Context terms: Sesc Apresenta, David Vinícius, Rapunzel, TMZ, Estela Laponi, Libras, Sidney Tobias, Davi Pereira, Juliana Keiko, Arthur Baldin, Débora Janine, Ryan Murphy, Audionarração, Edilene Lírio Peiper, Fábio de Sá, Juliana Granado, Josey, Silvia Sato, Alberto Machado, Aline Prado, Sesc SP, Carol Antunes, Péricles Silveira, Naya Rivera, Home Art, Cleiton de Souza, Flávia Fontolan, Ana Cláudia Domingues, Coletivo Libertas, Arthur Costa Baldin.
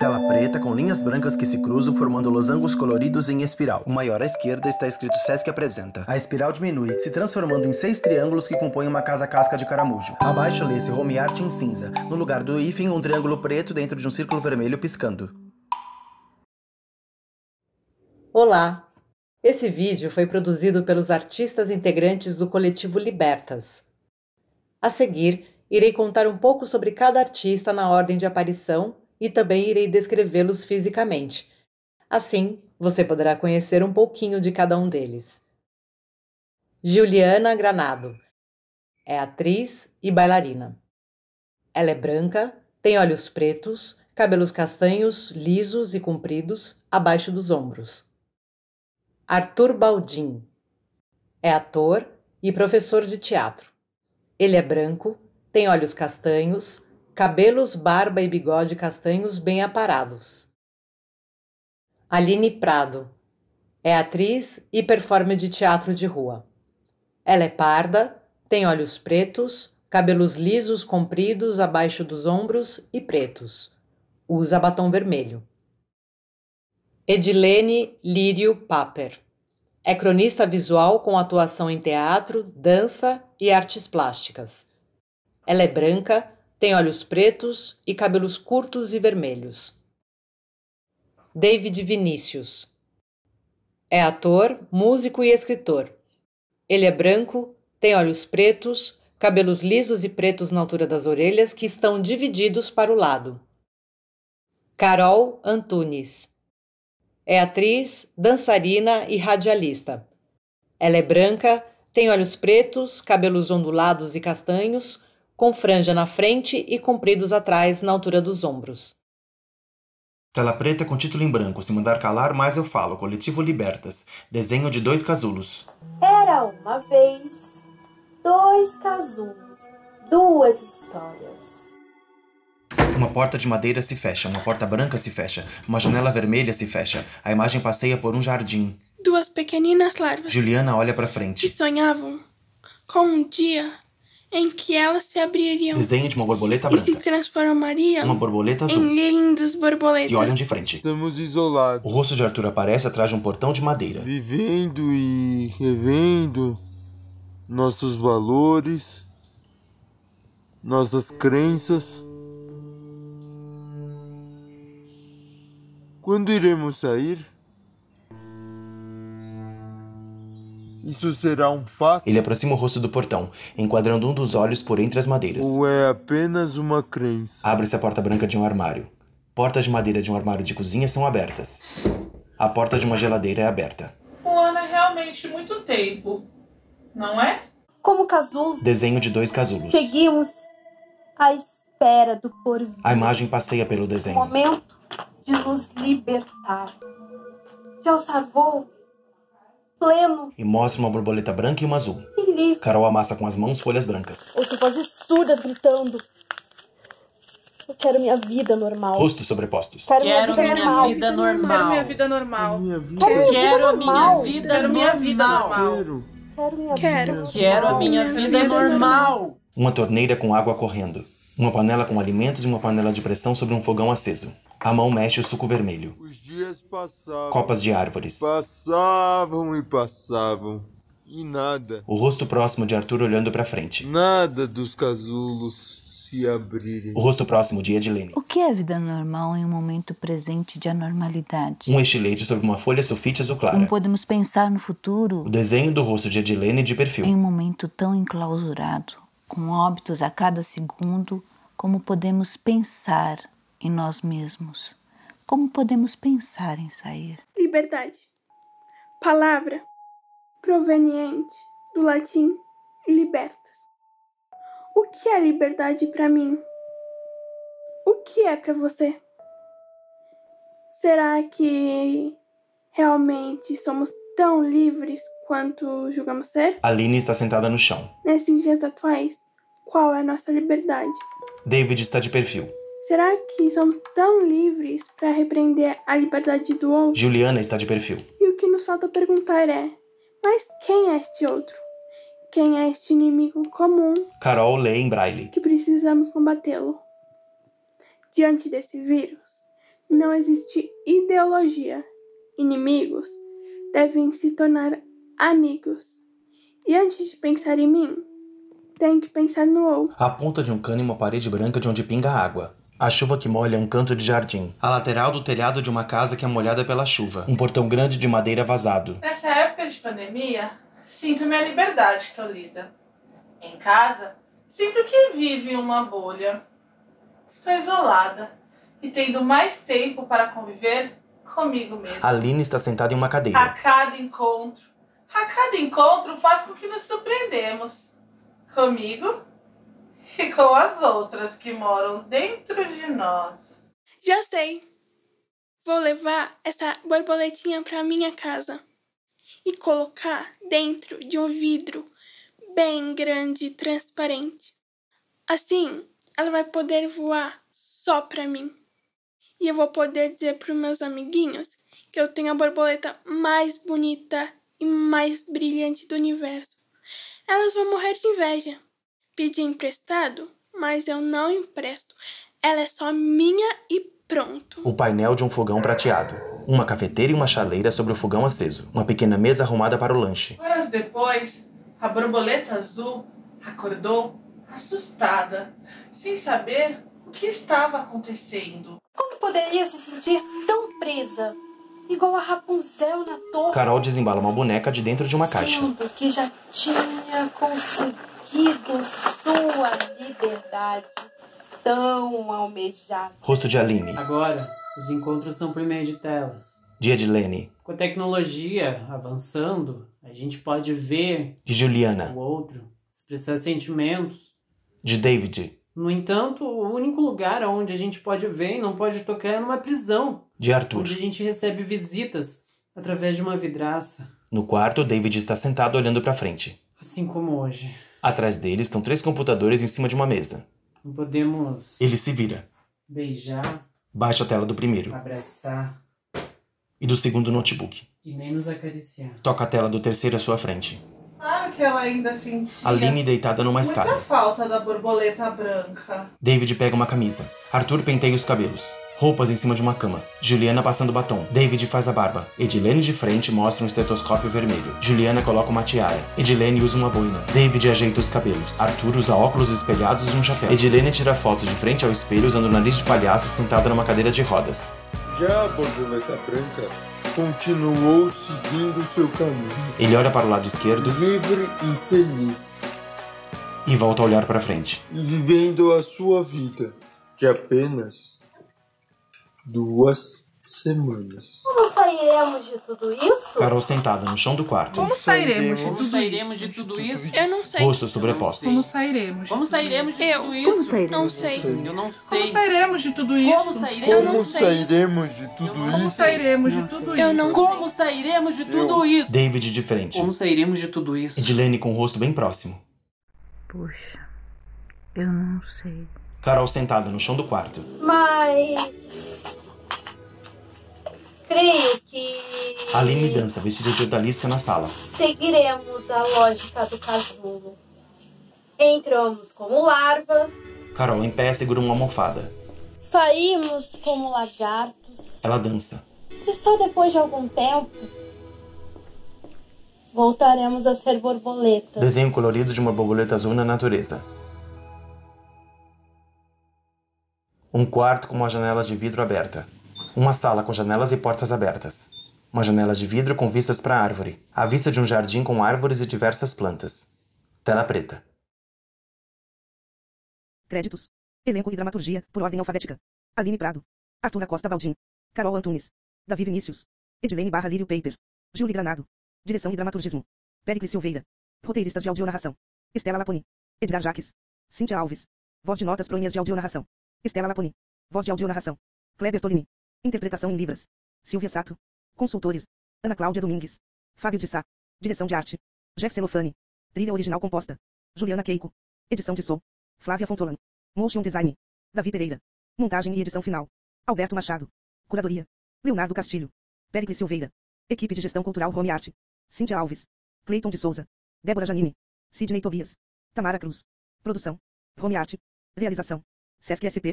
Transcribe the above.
Tela preta com linhas brancas que se cruzam formando losangos coloridos em espiral. O maior à esquerda está escrito Sesc Apresenta. A espiral diminui, se transformando em 6 triângulos que compõem uma casa casca de caramujo. Abaixo lê-se Home Art em cinza. No lugar do hífen, um triângulo preto dentro de um círculo vermelho piscando. Olá! Esse vídeo foi produzido pelos artistas integrantes do Coletivo Libertas. A seguir, irei contar um pouco sobre cada artista na ordem de aparição e também irei descrevê-los fisicamente. Assim, você poderá conhecer um pouquinho de cada um deles. Juliana Granado é atriz e bailarina. Ela é branca, tem olhos pretos, cabelos castanhos, lisos e compridos, abaixo dos ombros. Arthur Baldin é ator e professor de teatro. Ele é branco, tem olhos castanhos, cabelos, barba e bigode castanhos bem aparados. Aline Prado é atriz e performer de teatro de rua. Ela é parda, tem olhos pretos, cabelos lisos compridos abaixo dos ombros e pretos. Usa batom vermelho. Edilene Lírio Peiper é cronista visual com atuação em teatro, dança e artes plásticas. Ela é branca, tem olhos pretos e cabelos curtos e vermelhos. David Vinícius é ator, músico e escritor. Ele é branco, tem olhos pretos, cabelos lisos e pretos na altura das orelhas que estão divididos para o lado. Carol Antunes é atriz, dançarina e radialista. Ela é branca, tem olhos pretos, cabelos ondulados e castanhos, com franja na frente e compridos atrás na altura dos ombros. Tela preta com título em branco, se mandar calar mais eu falo, Coletivo Libertas, desenho de 2 casulos. Era uma vez, 2 casulos, 2 histórias. Uma porta de madeira se fecha, uma porta branca se fecha, uma janela vermelha se fecha, a imagem passeia por um jardim. 2 pequeninas larvas. Juliana olha pra frente. Que sonhavam com um dia em que elas se abririam. Desenho de uma borboleta branca. E se transformariam. Uma borboleta azul. Em lindas borboletas. E olham de frente. Estamos isolados. O rosto de Arthur aparece atrás de um portão de madeira. Vivendo e revendo nossos valores, nossas crenças. Quando iremos sair? Isso será um fato? Ele aproxima o rosto do portão, enquadrando um dos olhos por entre as madeiras. Ou é apenas uma crença? Abre-se a porta branca de um armário. Portas de madeira de um armário de cozinha são abertas. A porta de uma geladeira é aberta. O ano é realmente muito tempo, não é? Como casulos. Desenho de 2 casulos. Seguimos à espera do porvir. A imagem passeia pelo desenho. O momento de nos libertar. Já os salvou. Pleno. E mostra uma borboleta branca e uma azul. Feliz. Carol amassa com as mãos folhas brancas. Eu sou quase surda gritando. Eu quero minha vida normal. Rostos sobrepostos. Quero minha vida normal. Uma torneira com água correndo. Uma panela com alimentos e uma panela de pressão sobre um fogão aceso. A mão mexe o suco vermelho. Os dias passavam. Copas de árvores. Passavam. E nada. O rosto próximo de Arthur olhando pra frente. Nada dos casulos se abrirem. O rosto próximo de Edilene. O que é vida normal em um momento presente de anormalidade? Um estilete sobre uma folha sulfite azul clara. Não podemos pensar no futuro. O desenho do rosto de Edilene de perfil. Em um momento tão enclausurado, com óbitos a cada segundo, como podemos pensar em nós mesmos? Como podemos pensar em sair? Liberdade. Palavra proveniente do latim libertas. O que é liberdade para mim? O que é para você? Será que realmente somos tão livres quanto julgamos ser? Aline está sentada no chão. Nesses dias atuais, qual é a nossa liberdade? David está de perfil. Será que somos tão livres para repreender a liberdade do outro? Juliana está de perfil. E o que nos falta perguntar é, mas quem é este outro? Quem é este inimigo comum? Carol lê em braille. Que precisamos combatê-lo. Diante desse vírus, não existe ideologia. Inimigos devem se tornar amigos. E antes de pensar em mim, tem que pensar no outro. A ponta de um cano em uma parede branca de onde pinga água. A chuva que molha um canto de jardim. A lateral do telhado de uma casa que é molhada pela chuva. Um portão grande de madeira vazado. Nessa época de pandemia, sinto minha liberdade tolhida. Em casa, sinto que vive uma bolha. Estou isolada e tendo mais tempo para conviver comigo mesma. Aline está sentada em uma cadeira. A cada encontro faz com que nos surpreendemos. Comigo e com as outras que moram dentro de nós. Já sei. Vou levar essa borboletinha para minha casa e colocar dentro de um vidro bem grande e transparente. Assim, ela vai poder voar só pra mim. E eu vou poder dizer pros meus amiguinhos que eu tenho a borboleta mais bonita e mais brilhante do universo. Elas vão morrer de inveja. Pedi emprestado, mas eu não empresto. Ela é só minha e pronto. O painel de um fogão prateado. Uma cafeteira e uma chaleira sobre o fogão aceso. Uma pequena mesa arrumada para o lanche. Horas depois, a borboleta azul acordou assustada, sem saber o que estava acontecendo. Como poderia se sentir tão presa, igual a Rapunzel na torre? Carol desembala uma boneca de dentro de uma caixa. Sendo que já tinha conseguido sua liberdade tão almejada. Rosto de Aline. Agora, os encontros são por meio de telas. De Edilene. Com a tecnologia avançando, a gente pode ver... De Juliana. O outro expressar sentimentos. De David. No entanto, o único lugar onde a gente pode ver e não pode tocar é numa prisão. De Arthur. Onde a gente recebe visitas através de uma vidraça. No quarto, David está sentado olhando pra frente. Assim como hoje. Atrás dele estão 3 computadores em cima de uma mesa. Não podemos... Ele se vira. Beijar. Baixa a tela do primeiro. Abraçar. E do segundo notebook. E nem nos acariciar. Toca a tela do terceiro à sua frente. Claro que ela ainda sentia... Aline deitada numa escada. Muita falta da borboleta branca. David pega uma camisa. Arthur penteia os cabelos. Roupas em cima de uma cama. Juliana passando batom. David faz a barba. Edilene de frente mostra um estetoscópio vermelho. Juliana coloca uma tiara. Edilene usa uma boina. David ajeita os cabelos. Arthur usa óculos espelhados e um chapéu. Edilene tira fotos de frente ao espelho usando o nariz de palhaço sentada numa cadeira de rodas. Já a borboleta branca continuou seguindo seu caminho. Ele olha para o lado esquerdo, livre e feliz, e volta a olhar para frente, vivendo a sua vida de apenas 2 semanas. Como sairemos de tudo isso? Carol sentada no chão do quarto. Como sairemos de tudo isso? Eu não sei. Rostos sobrepostos. Como sairemos de tudo isso? Eu não sei. David de frente. Como sairemos de tudo isso? Edilene com o rosto bem próximo. Puxa, eu não sei. Carol sentada no chão do quarto. Mas... creio que... Aline dança, vestida de odalisca na sala. Seguiremos a lógica do casulo. Entramos como larvas. Carol em pé segura uma almofada. Saímos como lagartos. Ela dança. E só depois de algum tempo voltaremos a ser borboletas. Desenho colorido de uma borboleta azul na natureza. Um quarto com uma janela de vidro aberta. Uma sala com janelas e portas abertas. Uma janela de vidro com vistas para a árvore. A vista de um jardim com árvores e diversas plantas. Tela preta. Créditos. Elenco e dramaturgia, por ordem alfabética. Aline Prado. Arthur Costa Baldin. Carol Antunes. Davi Vinícius. Edilene Lírio Peiper. Juliana Granado. Direção e dramaturgismo. Péricles Silveira. Roteiristas de audionarração. Estela Laponi. Edgar Jacques. Cintia Alves. Voz de notas proinhas de audionarração. Estela Laponi. Voz de audionarração. Kleber Tolini. Interpretação em Libras. Silvia Sato. Consultores. Ana Cláudia Domingues. Fábio de Sá. Direção de arte. Jeff Celofani. Trilha original composta. Juliana Keiko. Edição de som. Flávia Fontolan. Motion design. Davi Pereira. Montagem e edição final. Alberto Machado. Curadoria. Leonardo Castilho. Péricles Silveira. Equipe de gestão cultural Home Art. Cintia Alves. Cleiton de Souza. Débora Janine. Sidney Tobias. Tamara Cruz. Produção. Home Art. Realização. Sesc SP.